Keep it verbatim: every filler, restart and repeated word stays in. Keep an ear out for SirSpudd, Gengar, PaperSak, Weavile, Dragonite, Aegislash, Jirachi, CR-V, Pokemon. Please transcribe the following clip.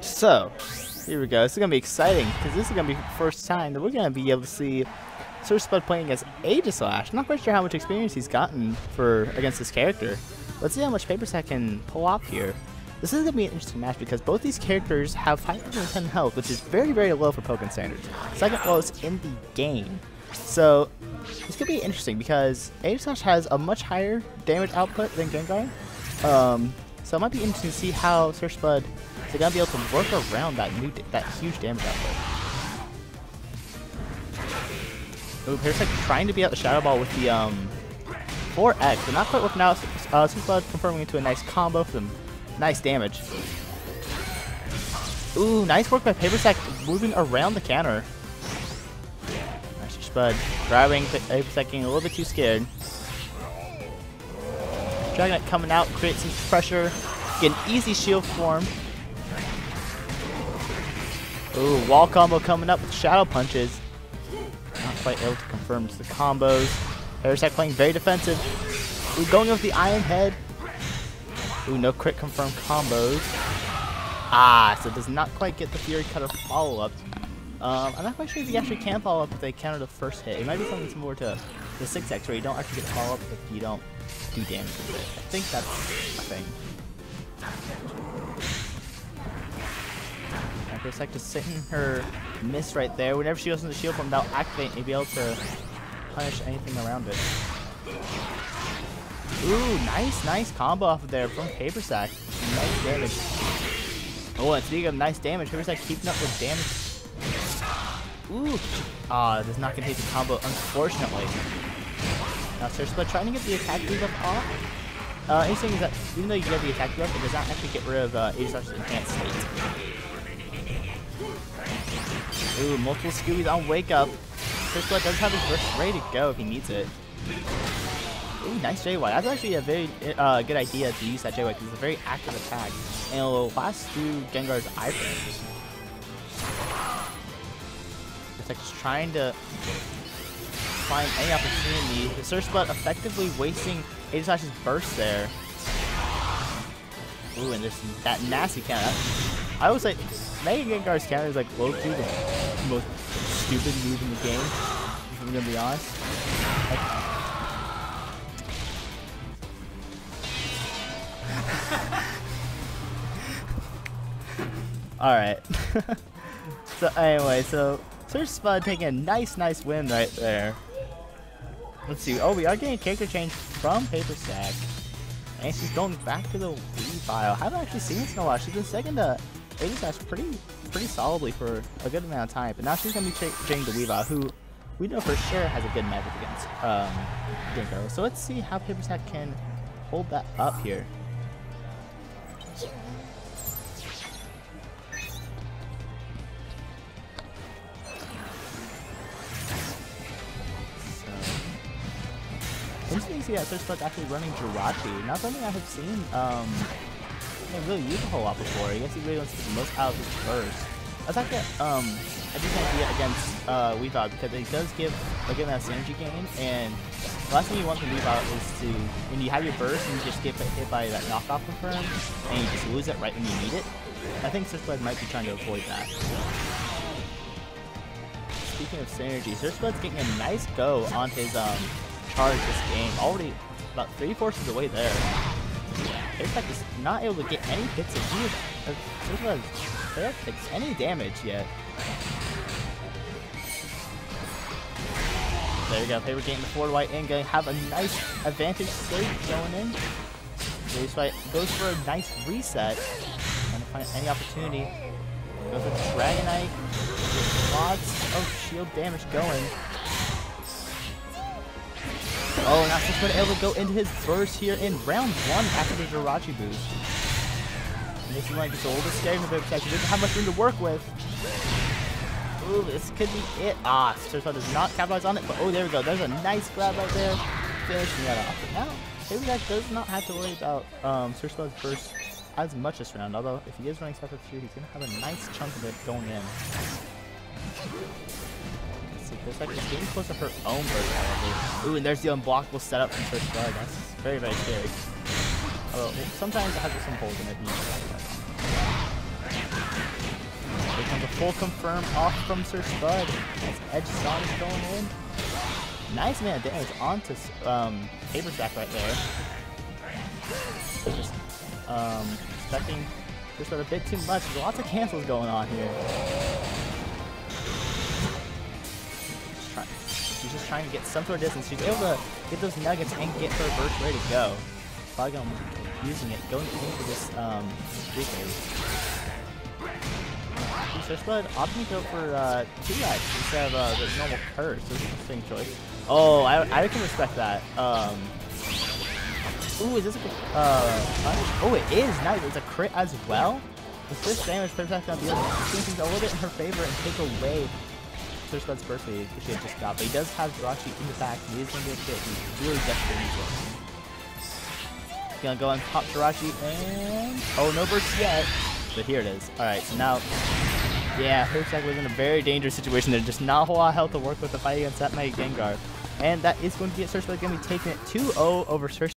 So, here we go. This is going to be exciting, because this is going to be the first time that we're going to be able to see SirSpudd playing as Aegislash. I'm not quite sure how much experience he's gotten for against this character. Let's see how much PaperSak can pull off here. This is going to be an interesting match because both these characters have five hundred ten health, which is very, very low for Pokemon standards. Second lowest in the game. So, this could be interesting because Aegislash has a much higher damage output than Gengar. Um, so it might be interesting to see how SirSpudd is going to be able to work around that new, that huge damage output. Ooh, here's like trying to beat out the Shadow Ball with the um, four X, but not quite working out. Uh, SirSpudd confirming into a nice combo for them. Nice damage. Ooh, nice work by PaperSak moving around the counter. Nice SirSpudd grabbing PaperSak, getting a little bit too scared. Dragonite coming out, creates some pressure. Get an easy shield form. Ooh, wall combo coming up with shadow punches. Not quite able to confirm the combos. PaperSak playing very defensive. Ooh, going with the iron head. Ooh, no crit confirmed combos. Ah, so does not quite get the Fury Cutter follow-up. Um, I'm not quite sure if he actually can follow-up if they counter the first hit. It might be something similar to the six X where you don't actually get follow-up if you don't do damage with it. I think that's a thing. PaperSak just sitting her miss right there. Whenever she goes into the shield form, that'll activate and you'll be able to punish anything around it. Ooh, nice, nice combo off of there from PaperSak. Nice damage. Oh, and speaking of nice damage, PaperSak keeping up with damage. Ooh, ah, does not get hit the combo, unfortunately. Now SirSpudd trying to get the attack debuff off. Uh, interesting is that even though you get the attack debuff, it does not actually get rid of uh, Aegislash's enhanced state. Ooh, multiple Scoobies on wake up. SirSpudd does have his burst ready to go if he needs it. Ooh, nice J Y. That's actually a very uh, good idea to use that J Y because it's a very active attack and it'll blast through Gengar's iframes. It's like just trying to find any opportunity. The SirSpudd effectively wasting Aegislash's burst there. Ooh, and this that nasty counter. I always like Mega Gengar's counter is like low-key the most stupid move in the game, if I'm gonna be honest. Like, alright. So anyway, so SirSpudd taking a nice, nice win right there. Let's see. Oh, we are getting a character change from PaperSak. And she's going back to the Weavile. Haven't actually seen this in a while. She's been second to Aegislash pretty pretty solidly for a good amount of time. But now she's going to be changing to Weavile, who we know for sure has a good matchup against um, Gengar. So let's see how PaperSak can hold that up here. Interesting to see that SirSpudd's actually running Jirachi. Not something I have seen um, really use a whole lot before. I guess he really wants to get the most out of his burst. That's actually um, a decent idea against uh, Weavile because it does give a good amount of synergy gain. And the last thing you want from Weavile is to, when you have your burst and you just get hit by that knockoff confirm and you just lose it right when you need it. I think SirSpudd might be trying to avoid that. Speaking of synergy, SirSpudd's getting a nice go on his um, charge this game. Already about three fourths of the way there. PaperSak is not able to get any hits of you. SirSpudd barely takes any damage yet. There you go. Paper getting the forward white and going to have a nice advantage stage going in. SirSpudd goes for a nice reset. Trying to find any opportunity. Goes for Dragonite. Lots of shield damage going. Oh, now SirSpudd able to go into his burst here in round one after the Jirachi boost. And this is like just a little bit scary for PaperSak. He doesn't have much room to work with. Ooh, this could be it. Ah, SirSpudd does not capitalize on it, but oh, there we go. There's a nice grab right there. Finishing that off. Now, PaperSak does not have to worry about um, SirSpudd's burst as much this round, although if he is running special two, he's going to have a nice chunk of it going in. PaperSak is getting close to her own burst, however. Ooh, and there's the unblockable setup from SirSpudd. That's very, very scary. Although, sometimes it has some holes in it. Here comes a full confirm off from SirSpudd. Nice edge sonic going in. Nice man damage onto um, PaperSak right there. Just um, expecting just a bit too much. There's lots of cancels going on here. She's just trying to get some sort of distance. She's able to get those nuggets and get her burst ready to go. Probably going to using it, going into this um, streak move. So SirSpudd opting to go for uh, two X instead of uh, the normal curse. That's an interesting choice. Oh, I, I can respect that. Um, ooh, is this a uh, punch? Oh, it is nice. It's a crit as well. With this damage, PaperSak's going to be able to do things a little bit in her favor and take away SirSpudd's burst lead, which she had just got. But he does have Jirachi in the back. He is going to get hit. He's really desperate for it. Gonna go on top Jirachi and oh, no burst yet, but here it is. All right, so now, yeah, PaperSak was in a very dangerous situation. There's just not a whole lot of health to work with the fight against that mighty Gengar, and that is going to be it. SirSpudd going to be taking it two oh over SirSpudd.